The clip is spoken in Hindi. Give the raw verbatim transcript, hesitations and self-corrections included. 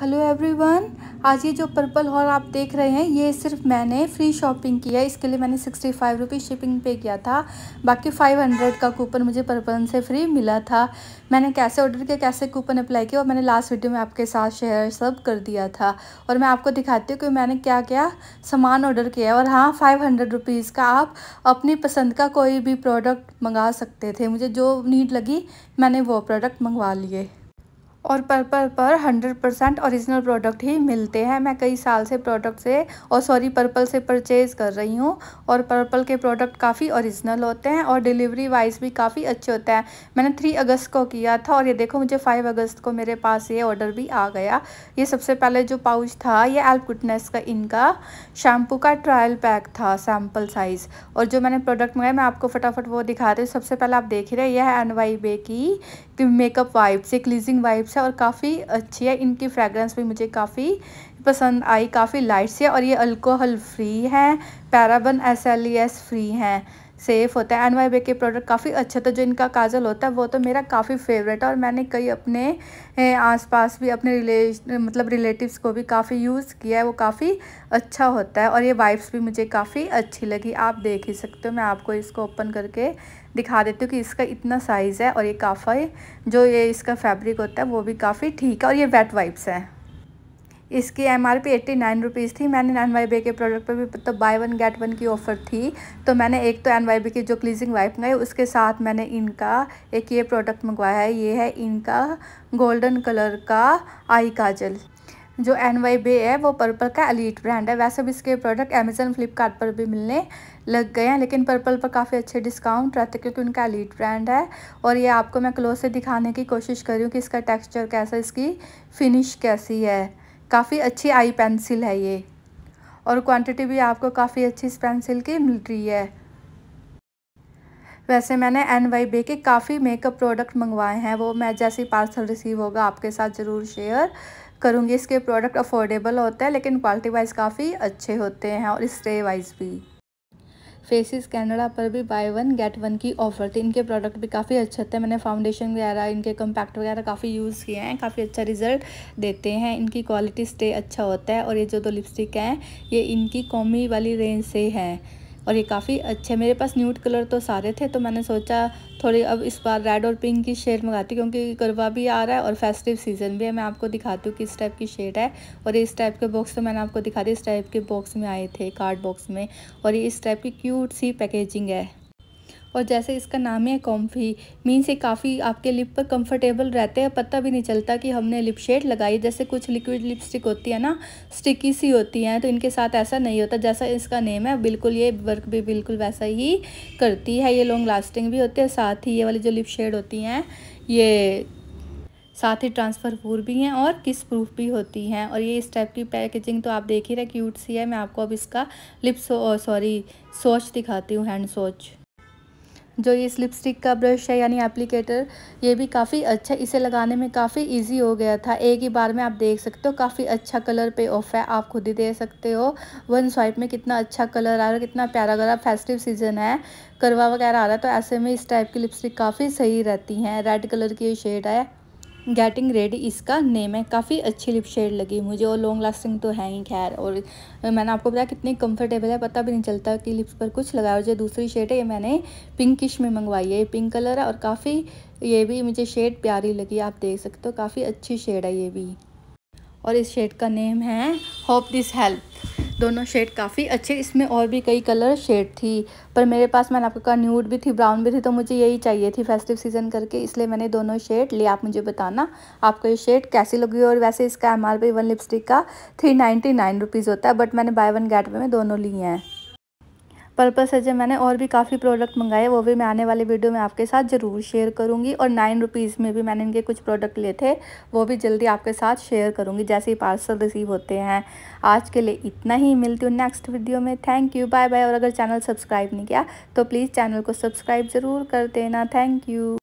हेलो एवरीवन, आज ये जो पर्पल हॉल आप देख रहे हैं ये सिर्फ मैंने फ्री शॉपिंग की है। इसके लिए मैंने सिक्सटी फाइव रुपीज़ शिपिंग पे किया था। बाकी फाइव हंड्रेड का कूपन मुझे पर्पल से फ्री मिला था। मैंने कैसे ऑर्डर किया, कैसे कूपन अप्लाई किया और मैंने लास्ट वीडियो में आपके साथ शेयर सब कर दिया था। और मैं आपको दिखाती हूँ कि मैंने क्या क्या सामान ऑर्डर किया। और हाँ, फाइव हंड्रेड रुपीज़ का आप अपनी पसंद का कोई भी प्रोडक्ट मंगा सकते थे। मुझे जो नीड लगी मैंने वो प्रोडक्ट मंगवा लिए। और पर्पल पर हंड्रेड परसेंट ओरिजिनल प्रोडक्ट ही मिलते हैं। मैं कई साल से प्रोडक्ट से और सॉरी पर्पल से परचेज़ कर रही हूँ और पर्पल के प्रोडक्ट काफ़ी ओरिजिनल होते हैं और डिलीवरी वाइज भी काफ़ी अच्छे होते हैं। मैंने थ्री अगस्त को किया था और ये देखो मुझे फाइव अगस्त को मेरे पास ये ऑर्डर भी आ गया। ये सबसे पहले जो पाउच था ये एल्प गुडनेस का इनका शैम्पू का ट्रायल पैक था, सैम्पल साइज़। और जो मैंने प्रोडक्ट मंगाया मैं आपको फटाफट वो दिखा रही हूँ। सबसे पहले आप देख रहे हैं यह है एन वाई बी की मेकअप वाइप्स, ये क्लीजिंग वाइप्स और काफ़ी अच्छी है। इनकी फ्रेगरेंस भी मुझे काफ़ी पसंद आई, काफ़ी लाइट सी है। और ये अल्कोहल फ्री है, paraben S L E S free हैं, सेफ़ होता है। एन वाई बी के प्रोडक्ट काफ़ी अच्छे थे। जो इनका काजल होता है वो तो मेरा काफ़ी फेवरेट है और मैंने कई अपने आसपास भी अपने रिले मतलब रिलेटिव्स को भी काफ़ी यूज़ किया है, वो काफ़ी अच्छा होता है। और ये वाइप्स भी मुझे काफ़ी अच्छी लगी, आप देख ही सकते हो। मैं आपको इसको ओपन करके दिखा देती हूँ कि इसका इतना साइज़ है और ये काफ़ी जो ये इसका फैब्रिक होता है वो भी काफ़ी ठीक है। और ये वेट वाइप्स हैं। इसकी M R P eighty nine rupees थी। मैंने एन वाई बी के प्रोडक्ट पर भी मतलब बाय वन गेट वन की ऑफ़र थी तो मैंने एक तो एन वाई बी की जो क्लीजिंग वाइप मंगाई उसके साथ मैंने इनका एक ये प्रोडक्ट मंगवाया है। ये है इनका गोल्डन कलर का आई काजल। जो एन वाई बी है वो पर्पल का एलीट ब्रांड है। वैसे भी इसके प्रोडक्ट अमेज़न फ्लिपकार्ट पर भी मिलने लग गए हैं, लेकिन पर्पल पर काफ़ी अच्छे डिस्काउंट रहते क्योंकि उनका एलीट ब्रांड है। और ये आपको मैं क्लोज से दिखाने की कोशिश कर रही हूँ कि इसका टेक्स्चर कैसा, इसकी फिनिश कैसी है। काफ़ी अच्छी आई पेंसिल है ये और क्वांटिटी भी आपको काफ़ी अच्छी इस पेंसिल की मिल रही है। वैसे मैंने एन वाई बी के काफ़ी मेकअप प्रोडक्ट मंगवाए हैं, वो मैं जैसे पार्सल रिसीव होगा आपके साथ ज़रूर शेयर करूँगी। इसके प्रोडक्ट अफोर्डेबल होते हैं लेकिन क्वालिटी वाइज काफ़ी अच्छे होते हैं और स्ट्रे वाइज भी। फेसेस कैनेडा पर भी बाय वन गेट वन की ऑफ़र थी। इनके प्रोडक्ट भी काफ़ी अच्छे थे। मैंने फाउंडेशन वगैरह इनके कम्पैक्ट वगैरह काफ़ी यूज़ किए हैं, काफ़ी अच्छा रिजल्ट देते हैं। इनकी क्वालिटी स्टे अच्छा होता है। और ये जो दो लिपस्टिक हैं ये इनकी कॉमी वाली रेंज से हैं और ये काफ़ी अच्छे। मेरे पास न्यूड कलर तो सारे थे तो मैंने सोचा थोड़ी अब इस बार रेड और पिंक की शेड मंगाती क्योंकि करवा भी आ रहा है और फेस्टिव सीजन भी है। मैं आपको दिखाती हूँ किस टाइप की शेड है। और इस टाइप के बॉक्स तो मैंने आपको दिखा दी, इस टाइप के बॉक्स में आए थे, कार्ड बॉक्स में। और ये इस टाइप की क्यूट सी पैकेजिंग है और जैसे इसका नाम है कॉम्फी, मीन्स ये काफ़ी आपके लिप पर कंफर्टेबल रहते हैं। पता भी नहीं चलता कि हमने लिप शेड लगाई। जैसे कुछ लिक्विड लिपस्टिक होती है ना, स्टिकी सी होती हैं, तो इनके साथ ऐसा नहीं होता। जैसा इसका नेम है बिल्कुल ये वर्क भी बिल्कुल वैसा ही करती है। ये लॉन्ग लास्टिंग भी होती है, साथ ही ये वाली जो लिप शेड होती हैं ये साथ ही ट्रांसफरफुल भी हैं और किस प्रूफ भी होती हैं। और ये इस टाइप की पैकेजिंग तो आप देख ही रहे, क्यूट सी है। मैं आपको अब इसका लिप सॉरी सोच दिखाती हूँ, हैंड सोच। जो ये इस लिपस्टिक का ब्रश है यानी एप्लीकेटर, ये भी काफ़ी अच्छा, इसे लगाने में काफ़ी इजी हो गया था। एक ही बार में आप देख सकते हो काफ़ी अच्छा कलर पे ऑफ है, आप खुद ही दे सकते हो। वन स्वाइप में कितना अच्छा कलर आ रहा है, कितना प्यारा लग रहा। फेस्टिव सीजन है, करवा वगैरह आ रहा है, तो ऐसे में इस टाइप की लिपस्टिक काफ़ी सही रहती हैं। रेड कलर की ये शेड है, गेटिंग रेडी इसका नेम है। काफ़ी अच्छी लिप शेड लगी मुझे और लॉन्ग लास्टिंग तो है ही। खैर, और मैंने आपको बताया कितनी कंफर्टेबल है, पता भी नहीं चलता कि लिप्स पर कुछ लगाया। और जो दूसरी शेड है ये मैंने पिंकिश में मंगवाई है, ये पिंक कलर है और काफ़ी ये भी मुझे शेड प्यारी लगी। आप देख सकते हो काफ़ी अच्छी शेड है ये भी। और इस शेड का नेम है होप दिस हेल्प। दोनों शेड काफ़ी अच्छे, इसमें और भी कई कलर शेड थी पर मेरे पास मैंने आपको कहा न्यूड भी थी, ब्राउन भी थी, तो मुझे यही चाहिए थी फेस्टिव सीजन करके, इसलिए मैंने दोनों शेड लिए। आप मुझे बताना आपको ये शेड कैसी लगी। और वैसे इसका M R P one lipstick का थ्री नाइन्टी नाइन रुपीज़ होता है, बट मैंने बाय वन गेट वन में दोनों लिए हैं। पर्पल से जो मैंने और भी काफ़ी प्रोडक्ट मंगाए वो भी मैं आने वाले वीडियो में आपके साथ ज़रूर शेयर करूँगी। और नाइन रुपीज़ में भी मैंने इनके कुछ प्रोडक्ट लिए थे, वो भी जल्दी आपके साथ शेयर करूँगी जैसे ही पार्सल रिसीव होते हैं। आज के लिए इतना ही, मिलती हूँ नेक्स्ट वीडियो में। Thank you, bye bye. और अगर चैनल सब्सक्राइब नहीं किया तो प्लीज़ चैनल को सब्सक्राइब ज़रूर कर देना। Thank you.